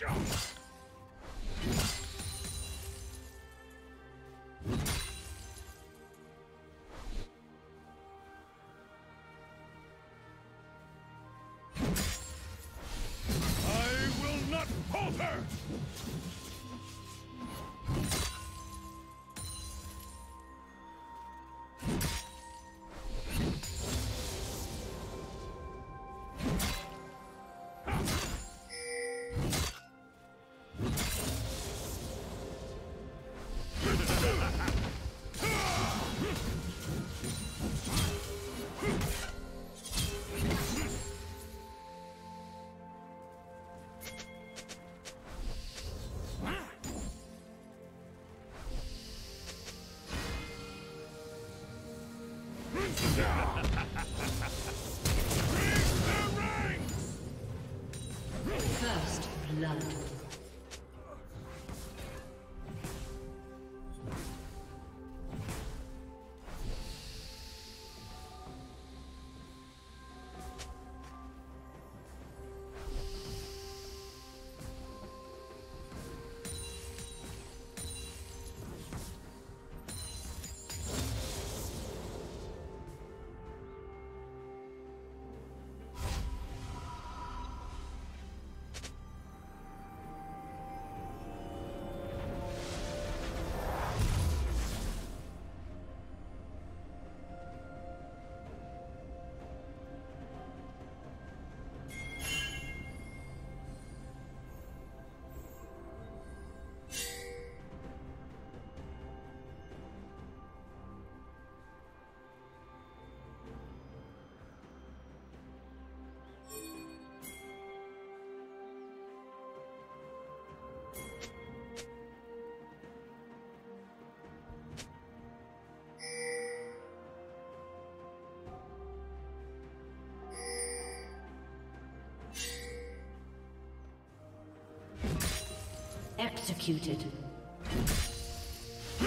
First blood. Executed. The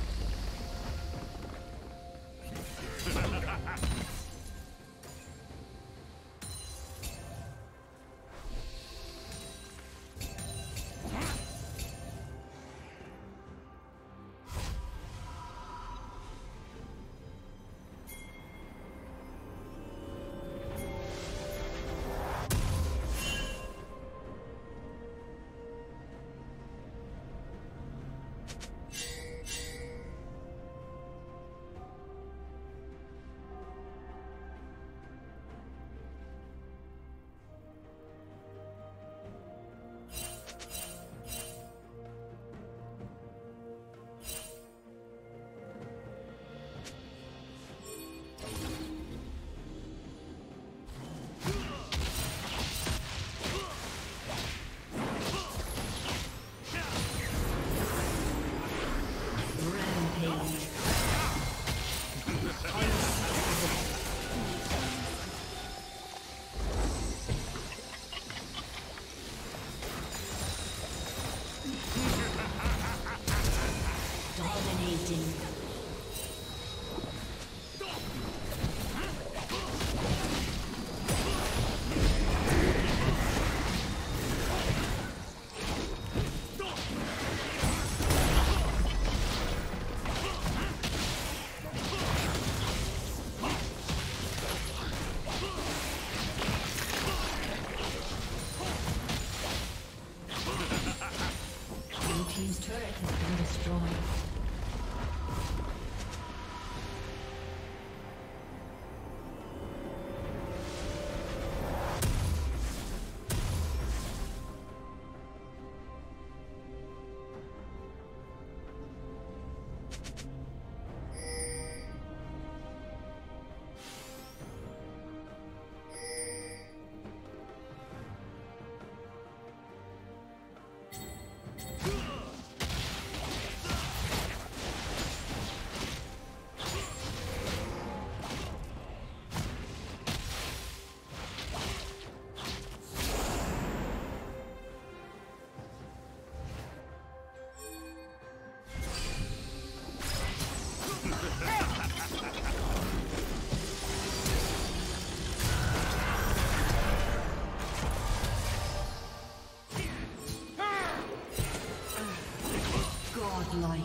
Like.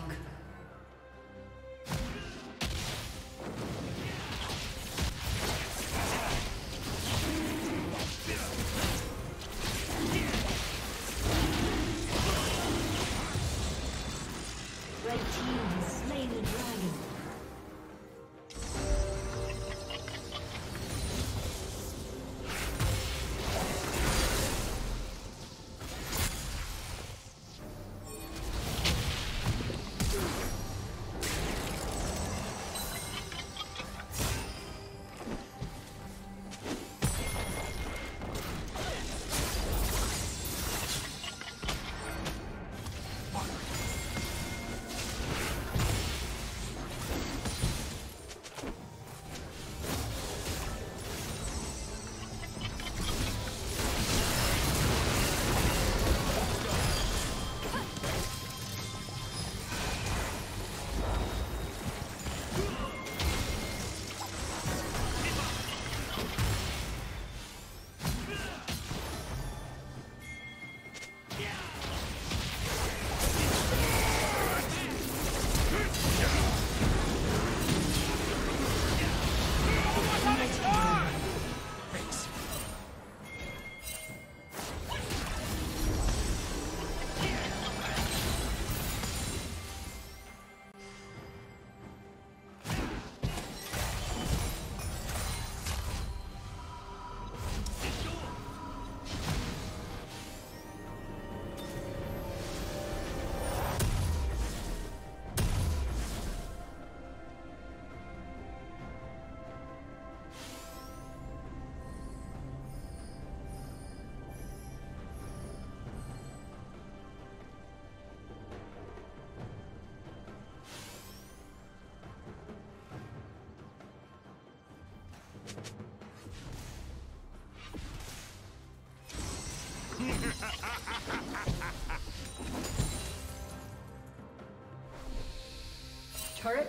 Turret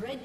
Red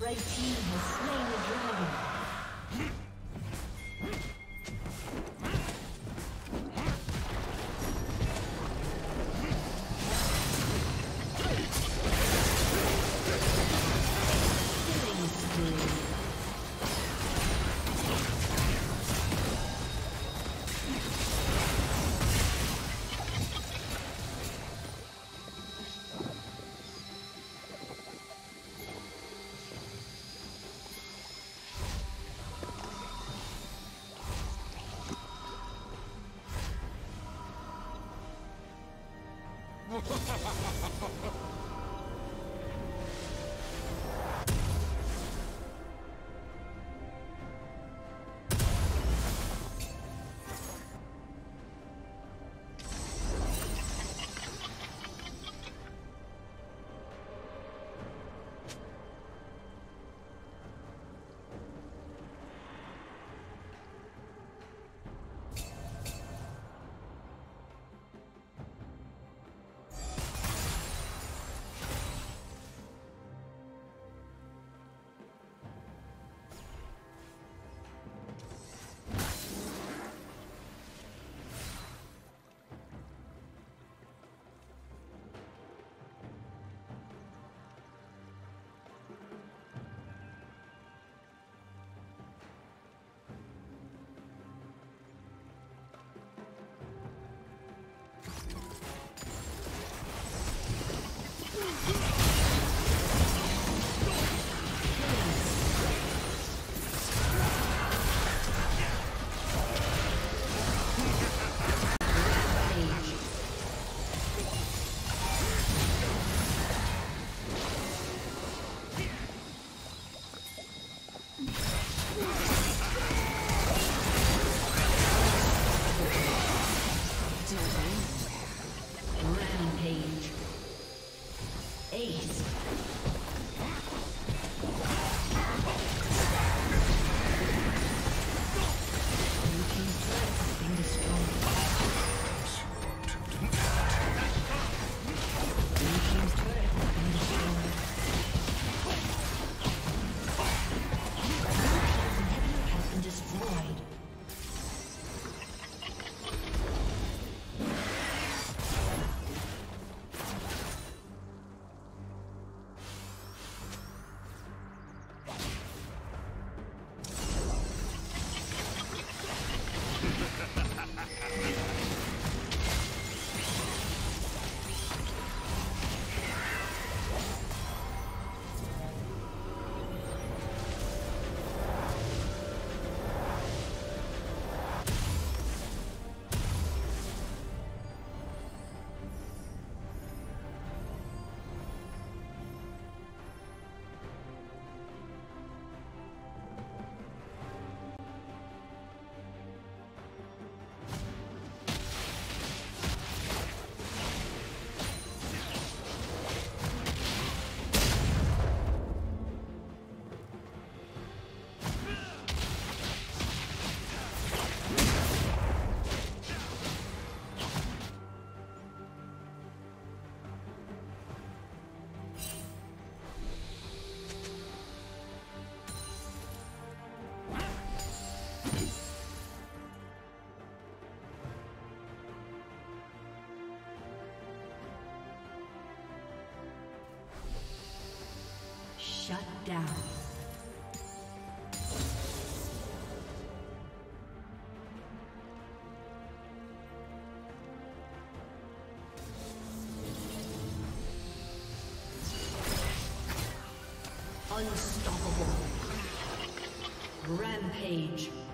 Red Team has slain the dragon. Shut down. Unstoppable. Rampage.